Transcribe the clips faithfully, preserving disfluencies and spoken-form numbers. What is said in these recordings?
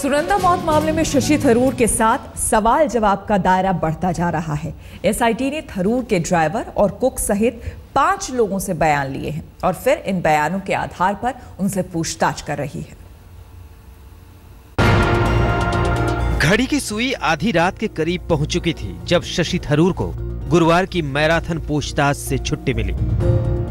सुनंदा मौत मामले में शशि थरूर के साथ सवाल जवाब का दायरा बढ़ता जा रहा है। एसआईटी ने थरूर के ड्राइवर और कुक सहित पांच लोगों से बयान लिए हैं और फिर इन बयानों के आधार पर उनसे पूछताछ कर रही है। घड़ी की सुई आधी रात के करीब पहुंच चुकी थी जब शशि थरूर को गुरुवार की मैराथन पूछताछ से छुट्टी मिली।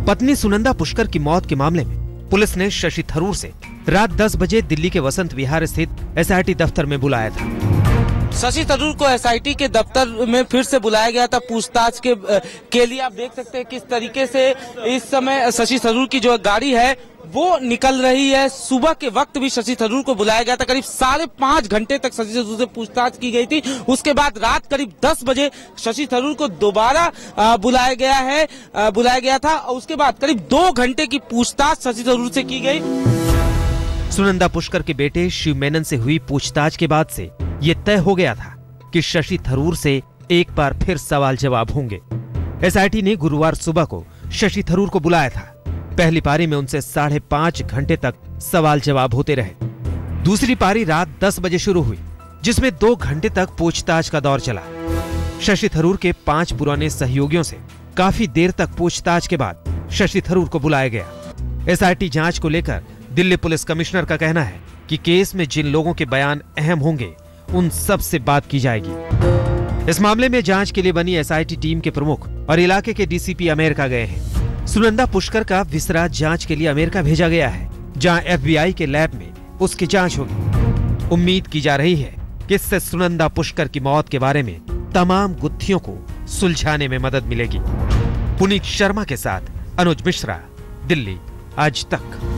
पत्नी सुनंदा पुष्कर की मौत के मामले में पुलिस ने शशि थरूर से रात दस बजे दिल्ली के वसंत विहार स्थित एसआईटी दफ्तर में बुलाया था। शशि थरूर को एसआईटी के दफ्तर में फिर से बुलाया गया था पूछताछ के के लिए। आप देख सकते हैं किस तरीके से इस समय शशि थरूर की जो गाड़ी है वो निकल रही है। सुबह के वक्त भी शशि थरूर को बुलाया गया था। करीब साढ़े पांच घंटे तक शशि थरूर से पूछताछ की गई थी। उसके बाद रात करीब दस बजे शशि थरूर को दोबारा बुलाया गया है बुलाया गया था और उसके बाद करीब दो घंटे की पूछताछ शशि थरूर से की गई। सुनंदा पुष्कर के बेटे शिव मेनन से हुई पूछताछ के बाद से ये तय हो गया था कि शशि थरूर से एक बार फिर सवाल जवाब होंगे। एसआईटी ने गुरुवार सुबह को शशि थरूर को बुलाया था। पहली पारी में उनसे साढ़े पांच घंटे तक सवाल जवाब होते रहे। दूसरी पारी रात दस बजे शुरू हुई जिसमें दो घंटे तक पूछताछ का दौर चला। शशि थरूर के पांच पुराने सहयोगियों से काफी देर तक पूछताछ के बाद शशि थरूर को बुलाया गया। एसआईटी जांच को लेकर दिल्ली पुलिस कमिश्नर का कहना है कि केस में जिन लोगों के बयान अहम होंगे उन सब से बात की जाएगी। इस मामले में जाँच के लिए बनी एसआईटी टीम के प्रमुख और इलाके के डीसीपी अमेरिका गए हैं। सुनंदा पुष्कर का विसरा जांच के लिए अमेरिका भेजा गया है जहां एफबीआई के लैब में उसकी जांच होगी। उम्मीद की जा रही है कि इससे सुनंदा पुष्कर की मौत के बारे में तमाम गुत्थियों को सुलझाने में मदद मिलेगी। पुनीत शर्मा के साथ अनुज मिश्रा, दिल्ली आज तक।